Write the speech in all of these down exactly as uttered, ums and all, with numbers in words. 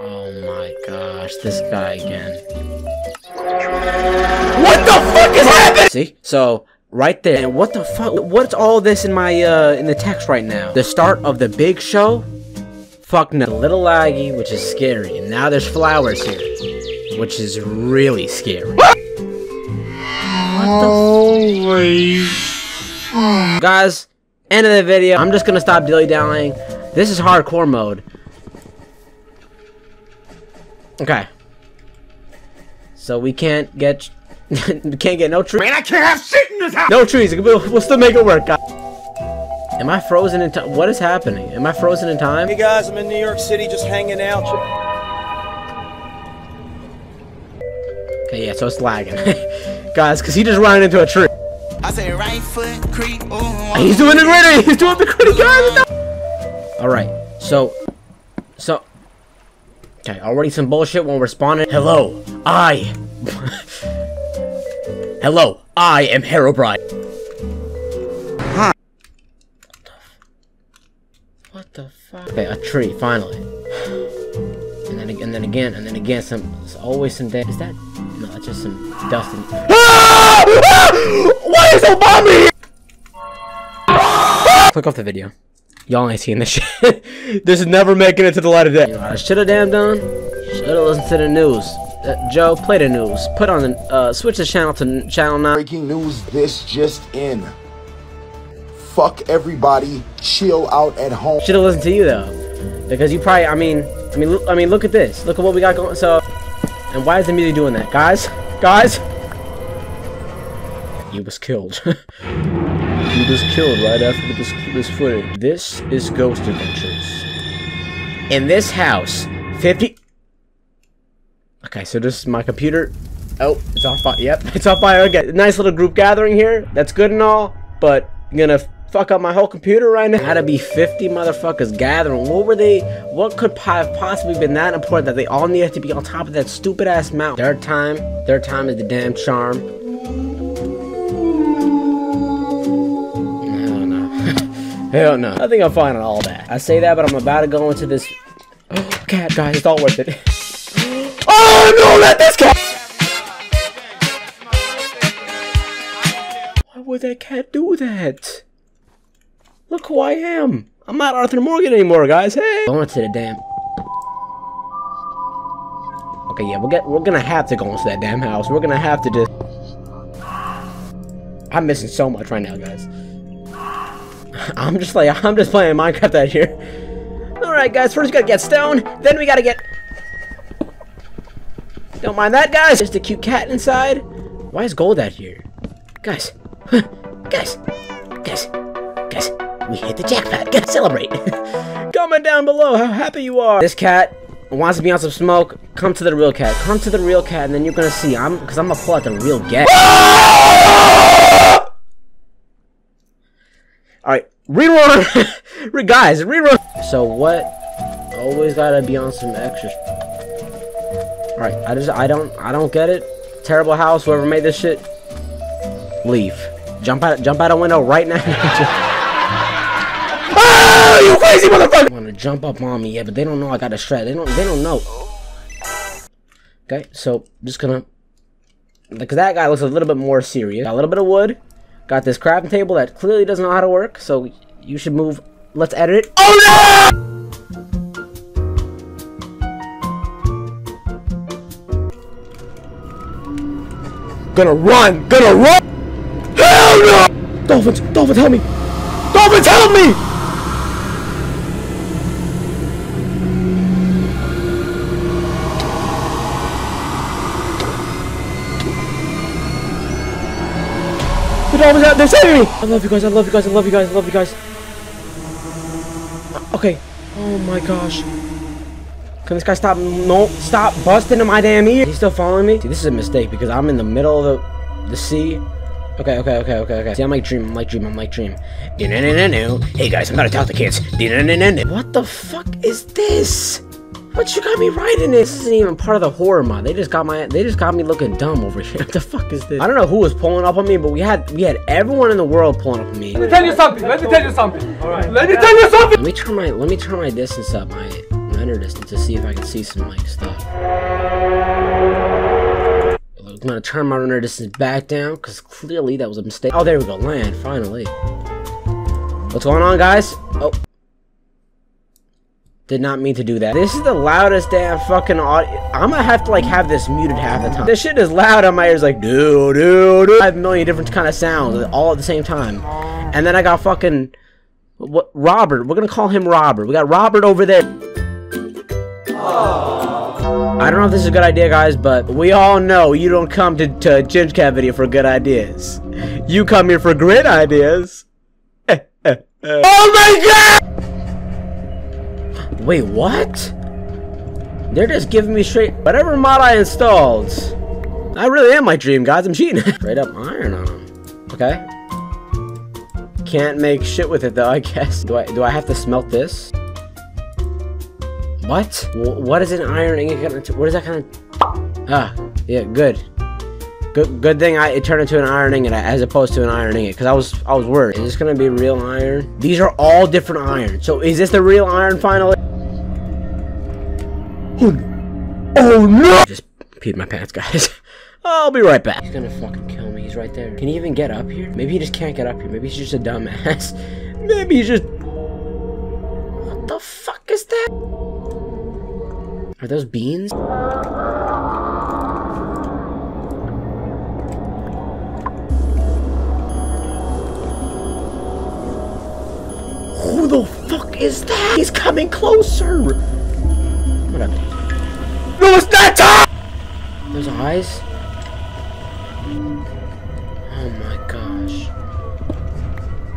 Oh my gosh, this guy again. What the fuck is happening? See? So, right there. What the fuck? What's all this in my, uh, in the text right now? The start of the big show? Fuck no. A little laggy, which is scary. And now there's flowers here, which is really scary. What the fuck? Guys, end of the video. I'm just gonna stop dilly-dallying. This is hardcore mode. Okay. So we can't get... we can't get no trees. Man, I can't have shit in this house! No trees. We'll still make it work, guys. Am I frozen in time? What is happening? Am I frozen in time? Hey, guys. I'm in New York City just hanging out. Okay, yeah. So it's lagging. Guys, because he just ran into a tree. I say right foot creep. Oh, he's doing the gritty. He's doing the gritty, guys. All right. So... So... Okay, already some bullshit when we're spawning. Hello, I... Hello, I am Herobrine. Huh. What the fuck? Okay, a tree, finally. And then, and then again, and then again, some... There's always some... Is that... No, that's just some dust and... Ah! Ah! Why is Obama here? Ah! Click off the video. Y'all ain't seeing this shit. This is never making it to the light of day. You know, I should have damn done. Should have listened to the news. Uh, Joe, play the news. Put on the uh, switch the channel to channel nine. Breaking news. This just in. Fuck everybody. Chill out at home. Should have listened to you though, because you probably. I mean, I mean, look, I mean, look at this. Look at what we got going. So, and why is the music doing that, guys? Guys, you was killed. He was killed right after this, this footage. This is Ghost Adventures. In this house, fifty... Okay, so this is my computer. Oh, it's on fire. Yep, it's on fire again. Nice little group gathering here. That's good and all, but I'm gonna fuck up my whole computer right now. Had to be fifty motherfuckers gathering. What were they... What could have possibly been that important that they all needed to be on top of that stupid-ass mountain? Third time. Third time is the damn charm. Hell no. I think I'm fine on all that. I say that, but I'm about to go into this... Oh, cat, guys. It's all worth it. Oh, no! Not this cat! Why would that cat do that? Look who I am. I'm not Arthur Morgan anymore, guys. Hey! Going to the damn... Okay, yeah. We'll get, we're gonna have to go into that damn house. We're gonna have to just... I'm missing so much right now, guys. I'm just like, I'm just playing Minecraft out here. Alright guys, first we gotta get stone, then we gotta get... Don't mind that, guys. There's the cute cat inside. Why is gold out here? Guys, huh, guys, guys, guys, we hit the jackpot. Gotta celebrate. Comment down below how happy you are. This cat wants to be on some smoke. Come to the real cat. Come to the real cat and then you're gonna see. I'm, because I'm gonna pull out the real cat. Alright, rerun! Re guys, rerun! So what? Always gotta be on some extra. Alright, I just, I don't, I don't get it. Terrible house, whoever made this shit. Leave. Jump out, jump out a window right now. Oh, you crazy motherfucker! Wanna jump up on me, yeah, but they don't know I got a strat. They don't, they don't know. Okay, so, just gonna... Because that guy looks a little bit more serious. Got a little bit of wood. Got this crafting table that clearly doesn't know how to work, so you should move. Let's edit it. Oh no! Gonna run! Gonna run! Hell no! Dolphins! Dolphins, help me! Dolphins, help me! They're saving me! I love you guys, I love you guys, I love you guys, I love you guys. Okay. Oh my gosh. Can this guy stop? No, stop busting in my damn ear. He's still following me? See, this is a mistake because I'm in the middle of the, the sea. Okay, okay, okay, okay, okay. See, I'm like dream, I'm like dream, I'm like dream. Hey guys, I'm about to talk to kids. What the fuck is this? What you got me writing this? This isn't even part of the horror mod. They just got my they just got me looking dumb over here. What the fuck is this? I don't know who was pulling up on me, but we had we had everyone in the world pulling up on me. Let me tell you something. Let me tell you something. Alright. Let me tell you something. Let me turn my let me turn my distance up, my render distance to see if I can see some like stuff. I'm gonna turn my render distance back down because clearly that was a mistake. Oh, there we go, land finally. What's going on, guys? Oh, did not mean to do that. This is the loudest damn fucking audio. I'm gonna have to like have this muted half the time. This shit is loud on my ears, like do do do. Five million different kind of sounds all at the same time, and then I got fucking. What, Robert? We're gonna call him Robert. We got Robert over there. Aww. I don't know if this is a good idea, guys, but we all know you don't come to, to GingeCat video for good ideas. You come here for great ideas. Eh, eh, eh. Oh my god! Wait, what? They're just giving me straight whatever mod I installed. I really am my dream, guys. I'm cheating. Straight up iron on him. Okay. Can't make shit with it though, I guess. Do I do I have to smelt this? What? What is an iron ingot? What is that kind of? Ah, yeah, good. Good, good thing I it turned into an iron ingot as opposed to an iron ingot because I was I was worried. Is this gonna be real iron? These are all different iron. So is this the real iron finally? Oh, oh no! I just peed my pants, guys. I'll be right back. He's gonna fucking kill me. He's right there. Can he even get up here? Maybe he just can't get up here. Maybe he's just a dumbass. Maybe he's just... What the fuck is that? Are those beans? Who the fuck is that? He's coming closer! What up? No, it's not time! Those eyes? Oh my gosh.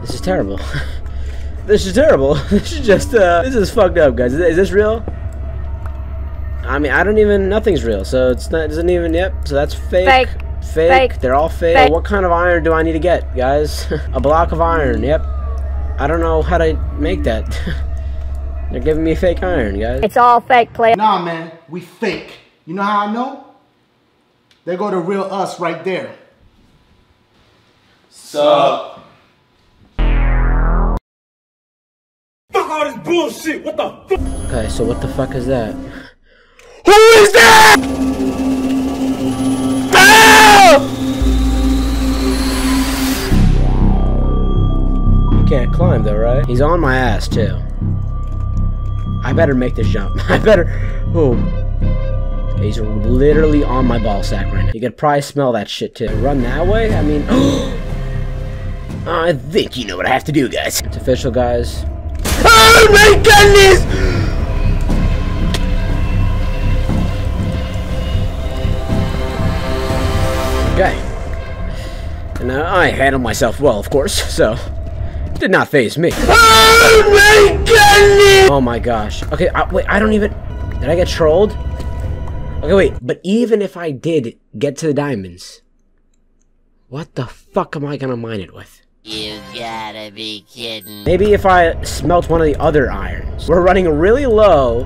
This is terrible. This is terrible. This is just, uh, this is fucked up, guys. Is, is this real? I mean, I don't even, nothing's real. So it's not, it doesn't even, yep. So that's fake. Fake. Fake. Fake. They're all fake. Fake. What kind of iron do I need to get, guys? A block of iron, yep. I don't know how to make that. They're giving me fake iron, guys. It's all fake, player. Nah, man. We fake. You know how I know? They go to real us right there. Sup? Fuck all this bullshit! What the fuck? Okay, so what the fuck is that? Who is that? Ah! You can't climb though, right? He's on my ass too. I better make this jump. I better. Ooh. He's literally on my ball sack right now. You could probably smell that shit too. Run that way? I mean, I think you know what I have to do, guys. It's official, guys. Oh my goodness! Okay. And now I handled myself well, of course, so it did not faze me. Oh my goodness! Oh my gosh. Okay, I, wait. I don't even. Did I get trolled? Okay, wait, but even if I did get to the diamonds, what the fuck am I gonna mine it with? You gotta be kidding. Maybe if I smelt one of the other irons. We're running really low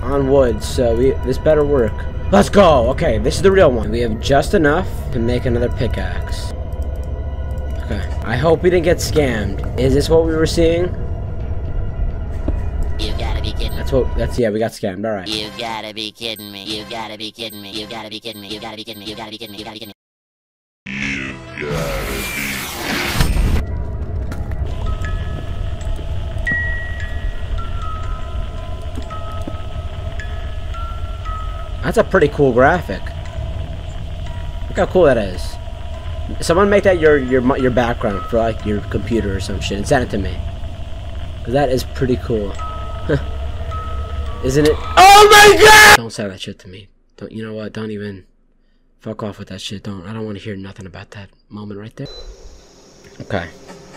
on wood, so we, this better work. Let's go! Okay, this is the real one. We have just enough to make another pickaxe. Okay, I hope we didn't get scammed. Is this what we were seeing? You gotta be kidding. That's what. That's yeah. We got scammed. All right. You gotta be kidding me. You gotta be kidding me. You gotta be kidding me. You gotta be kidding me. You gotta be kidding me. You gotta be kidding me. You gotta be. That's a pretty cool graphic. Look how cool that is. Someone make that your your your background for like your computer or some shit and send it to me. That is pretty cool. Isn't it? Oh my god! Don't say that shit to me. Don't, you know what? Don't even fuck off with that shit. Don't. I don't want to hear nothing about that moment right there. Okay.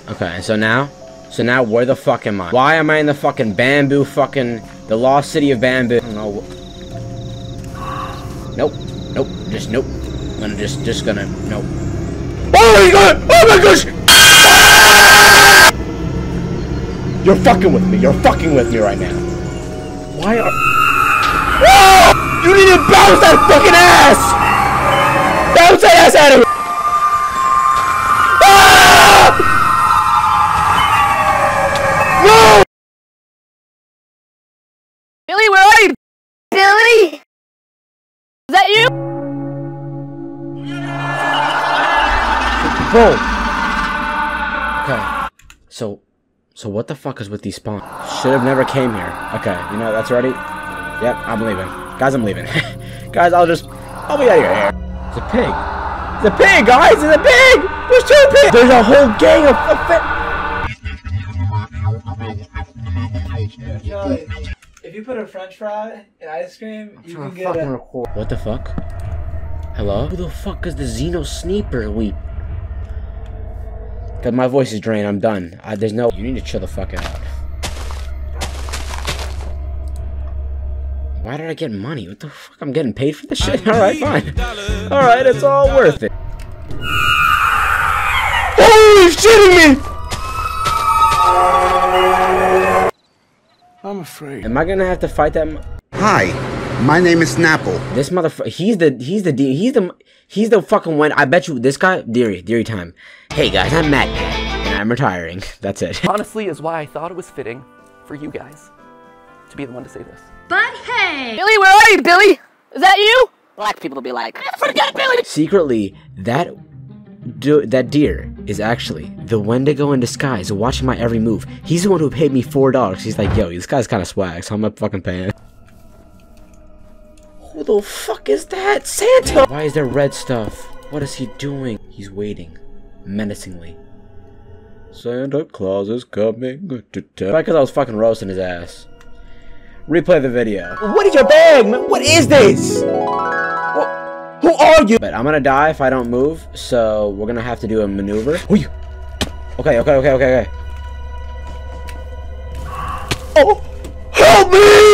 Okay. So now, so now where the fuck am I? Why am I in the fucking bamboo fucking, the lost city of bamboo? I don't know. Nope. Nope. Just nope. I'm gonna just, just gonna, nope. Oh my god! Oh my gosh! You're fucking with me. You're fucking with me right now. Why are... Oh! You need to bounce that fucking ass! Bounce that ass out of me! Ah! No! Really? Billy, where are you? Billy? Is that you? Whoa. Okay. So, so what the fuck is with these spawns? Should have never came here. Okay, you know, that's already... Yep, I'm leaving. Guys, I'm leaving. Guys, I'll just... I'll be out of your hair. It's a pig. It's a pig, guys! It's a pig! There's two pigs! There's a whole gang of... of Charlie, if you put a french fry in ice cream, I'm you can get a... Record. What the fuck? Hello? Who the fuck is the Xeno Sneeper? We... Cause my voice is drained, I'm done. I, there's no... You need to chill the fuck out. Why did I get money? What the fuck? I'm getting paid for this shit? Alright, fine. Alright, it's all worth it. Oh, you're shitting me! I'm afraid. Am I gonna have to fight them? Hi, my name is Snapple. This motherfucker, he's the, he's the, he's the, he's the fucking one. I bet you this guy, Deary, Deary time. Hey guys, I'm Matt, and I'm retiring. That's it. Honestly, is why I thought it was fitting for you guys to be the one to say this. But hey! Billy, where are you, Billy? Is that you? Black people will be like, forget Billy! Secretly, that do that deer is actually the Wendigo in disguise watching my every move. He's the one who paid me four dollars. He's like, yo, this guy's kind of swag, so I'm not fucking paying. Who the fuck is that? Santa! Why is there red stuff? What is he doing? He's waiting, menacingly. Santa Claus is coming to town. Probably because I was fucking roasting his ass. Replay the video. What is your bag, man? What is this? What? Who are you? But I'm gonna die if I don't move, so we're gonna have to do a maneuver. Who are you? Okay, okay, okay, okay, okay. Oh, help me!